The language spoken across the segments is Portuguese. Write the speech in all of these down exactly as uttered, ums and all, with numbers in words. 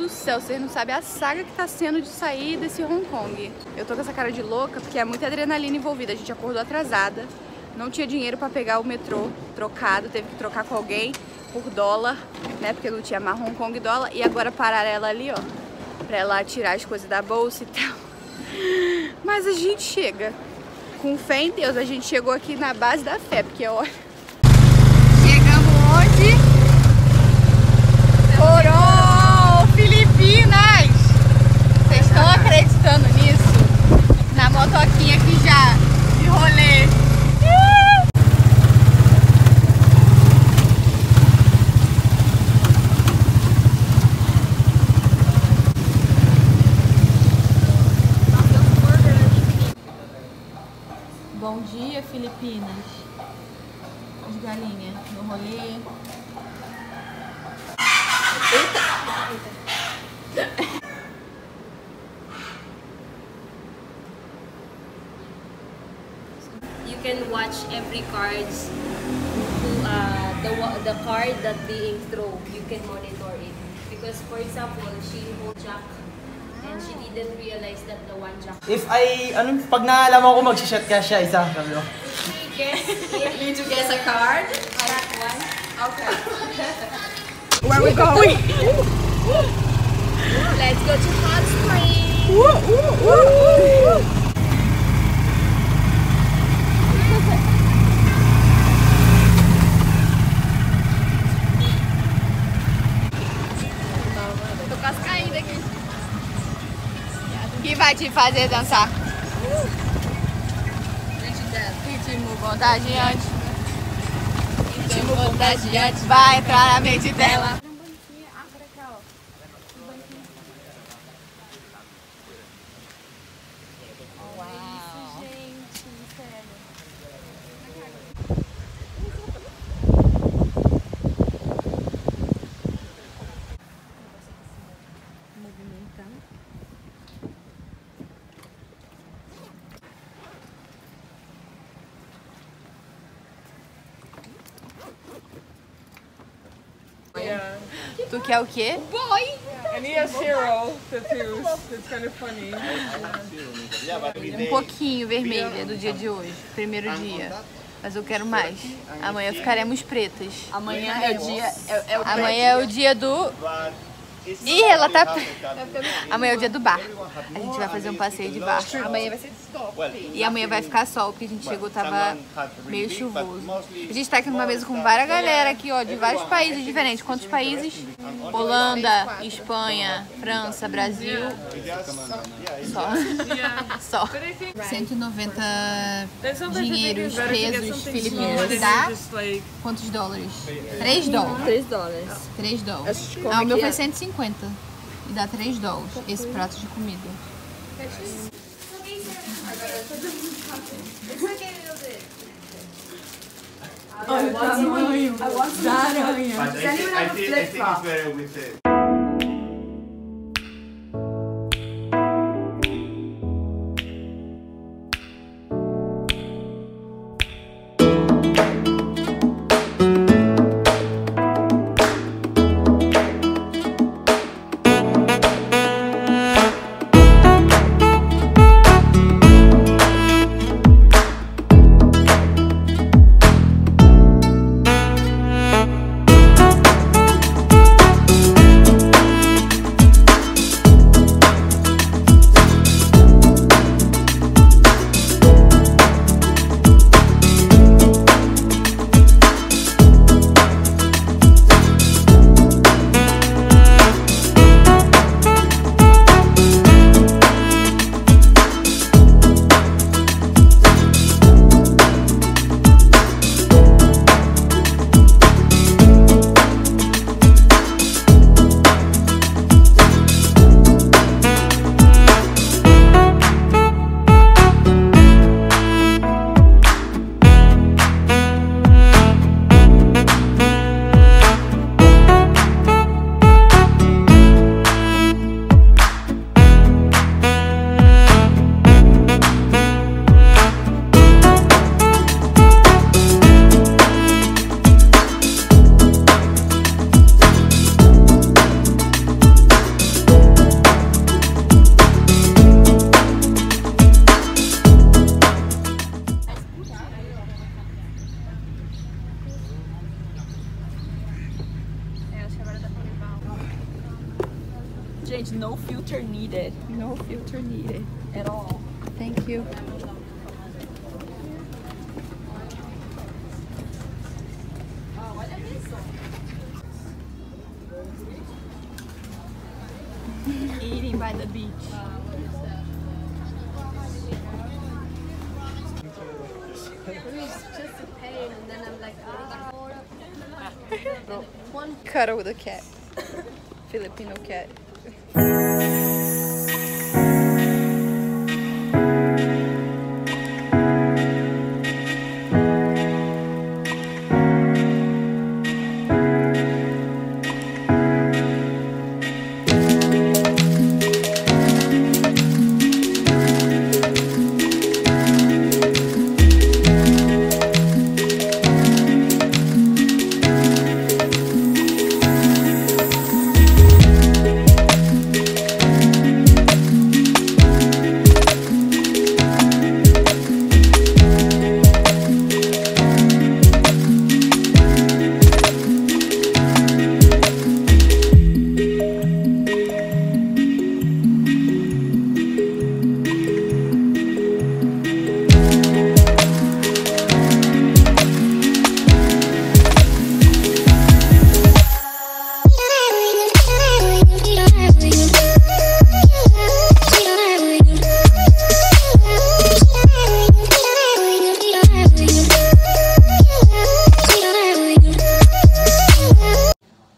do céu, vocês não sabem a saga que tá sendo de sair desse Hong Kong. Eu tô com essa cara de louca porque é muita adrenalina envolvida. A gente acordou atrasada, não tinha dinheiro pra pegar o metrô trocado, teve que trocar com alguém por dólar, né, porque não tinha mais Hong Kong dólar. E agora pararam ela ali, ó, pra ela tirar as coisas da bolsa e tal. Mas a gente chega. Com fé em Deus, a gente chegou aqui na base da fé, porque olha... Chegamos onde? Coron, Filipinas! Vocês estão acreditando nisso? Na motoquinha aqui já, de rolê. Bom dia, Filipinas. As galinhas no rolê. You can watch every cards, uh, the the card that being thrown. You can monitor it because, for example, she hold jack. And she didn't realize that the one jack. If I, anong pag naalaman ko mag-shot ka siya, isa, sabi ko. Guess, need to guess a card. I have one. Okay. Where we go? Let's go to hot spring. Tô com as caídas aqui. Que vai te fazer dançar? Ritmo contagiante. Ritmo contagiante vai entrar na mente dela. Tem um banquinho, abre cá, ó. Um banquinho. Uau! Isso, gente, sério. Movimentando. Tu quer o quê? Boy! I need a zero tattoos. It's kind of funny. Um pouquinho vermelha do dia de hoje. Primeiro dia. Mas eu quero mais. Amanhã ficaremos pretas. Amanhã é o dia... É, é o Amanhã é o dia do... Ih, ela tá... Amanhã é o dia do bar. A gente vai fazer um passeio de bar. Amanhã vai ser top. E amanhã vai ficar sol, porque a gente chegou, tava meio chuvoso. A gente tá aqui numa mesa com várias galera aqui, ó, de vários países diferentes. Quantos países? Holanda, Espanha, França, Brasil. Só. Só. cento e noventa dinheiros, pesos, filipinos, dá? Quantos dólares? três dólares. três dólares. três dólares. Ah, o meu foi cento e cinquenta. E dá três dólares esse prato de comida. Olha o tamanho da aranha. Gente, no filter needed. No filter needed. At all. Thank you. Eating by the beach. One cuddle with a cat. Filipino cat.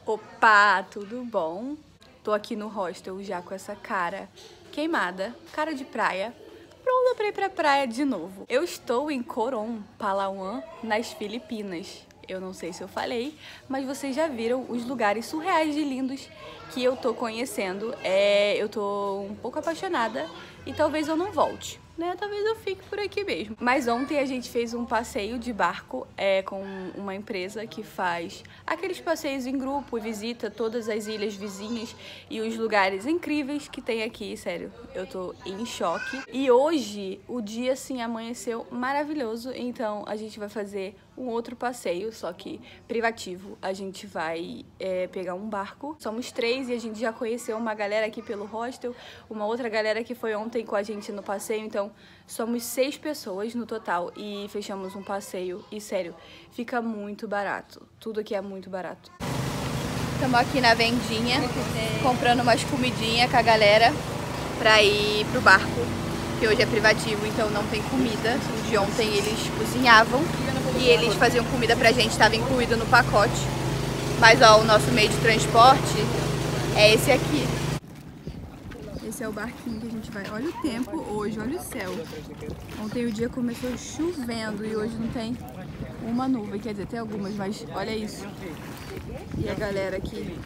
Opa, tudo bom? Tô aqui no hostel já com essa cara queimada, cara de praia, pronta pra ir pra praia de novo. Eu estou em Coron, Palawan, nas Filipinas. Eu não sei se eu falei, mas vocês já viram os lugares surreais de lindos que eu tô conhecendo. É, eu tô um pouco apaixonada e talvez eu não volte, né? Talvez eu fique por aqui mesmo. Mas ontem a gente fez um passeio de barco é, com uma empresa que faz aqueles passeios em grupo, visita todas as ilhas vizinhas e os lugares incríveis que tem aqui, sério, eu tô em choque. E hoje o dia assim amanheceu maravilhoso, então a gente vai fazer um outro passeio, só que privativo. A gente vai é, pegar um barco, somos três e a gente já conheceu uma galera aqui pelo hostel, uma outra galera que foi ontem com a gente no passeio, então somos seis pessoas no total e fechamos um passeio e sério, fica muito barato. Tudo aqui é muito barato. Estamos aqui na vendinha, comprando umas comidinhas com a galera pra ir pro barco, que hoje é privativo, então não tem comida. De ontem eles cozinhavam e eles faziam comida pra gente, estava incluído no pacote. Mas ó, o nosso meio de transporte é esse aqui. Esse é o barquinho que a gente vai. Olha o tempo hoje, olha o céu. Ontem o dia começou chovendo e hoje não tem uma nuvem, quer dizer, tem algumas, mas olha isso. E a galera aqui.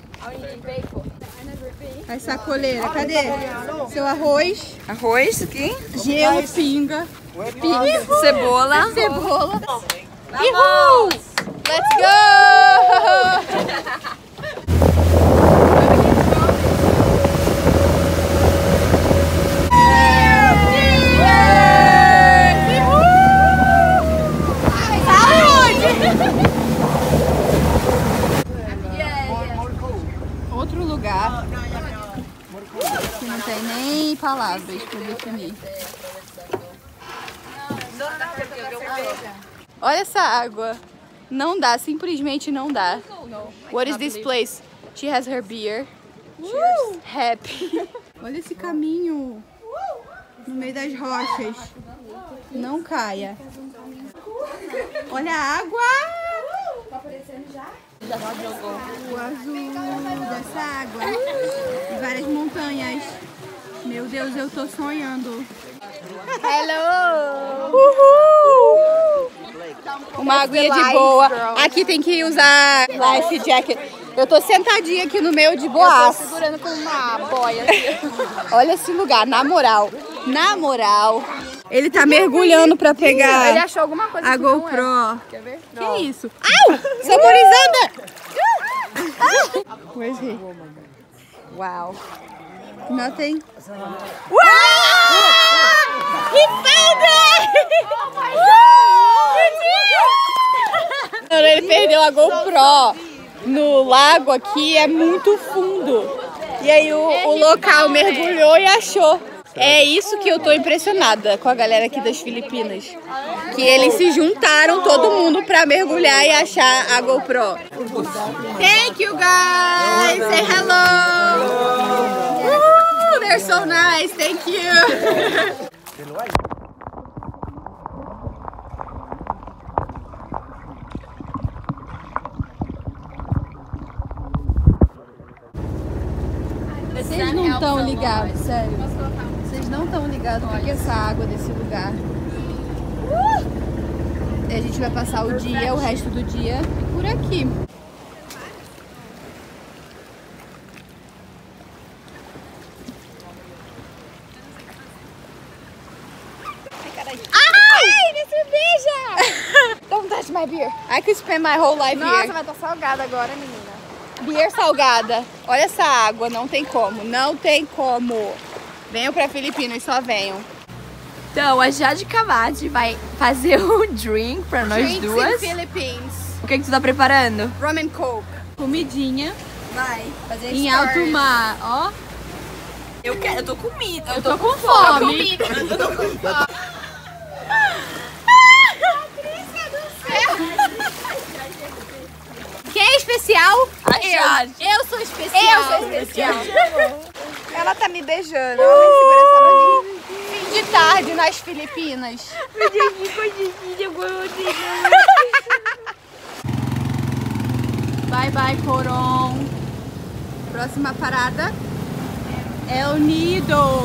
A sacoleira, cadê? Seu arroz. Arroz, aqui. Gelo, pinga. Pinga. Cebola. Cebola. Uhul! Let's go! Palavras para definir. Olha essa água. Não dá, simplesmente não dá. What is this place? She has her beer. Cheers. Happy. Olha esse caminho no meio das rochas. Não caia. Olha a água. Tá aparecendo já? O azul dessa água. E várias montanhas. Meu Deus, eu tô sonhando. Hello! Uhul! Uma aguinha de boa. Aqui tem que usar life jacket. Eu tô sentadinha aqui no meio de boas. Eu tô segurando com uma boia. Olha esse lugar, na moral. Na moral. Ele tá mergulhando pra pegar. Ele achou alguma coisa a GoPro. É. Quer ver? Que é isso? Au! Saborizada! Where's he? Wow. Nothing. Wow! He found it! Oh my God! Ele perdeu a GoPro no lago aqui, é muito fundo. E aí o, o local mergulhou e achou. É isso que eu tô impressionada com a galera aqui das Filipinas. Que eles se juntaram, todo mundo, pra mergulhar e achar a GoPro. Thank you guys! Say hello! Woo, they're so nice, thank you! Vocês não estão ligados, sério. Vocês não estão ligados o que é essa água desse lugar. E a gente vai passar o dia, o resto do dia, por aqui. Ai, me cerveja! Don't touch my beer. I could spend my whole life here. Nossa, mas tá salgada agora, menina. Beer salgada. Olha essa água, não tem como, não tem como. Venham pra Filipinas, só venham. Então, a Jade Cavade vai fazer um drink pra nós Drinks duas. In Philippines. O que é que tu tá preparando? Rum and Coke. Comidinha. Vai. Fazer em stories. Alto mar, ó. Eu quero, eu tô com medo. Eu, eu tô com fome. Eu tô com fome. Quem é especial? A Jade. Eu. eu sou especial. Eu sou especial. Ela tá me beijando. Ela uh, me segura essa mão. De tarde nas Filipinas. Bye bye, Coron. Próxima parada. El Nido.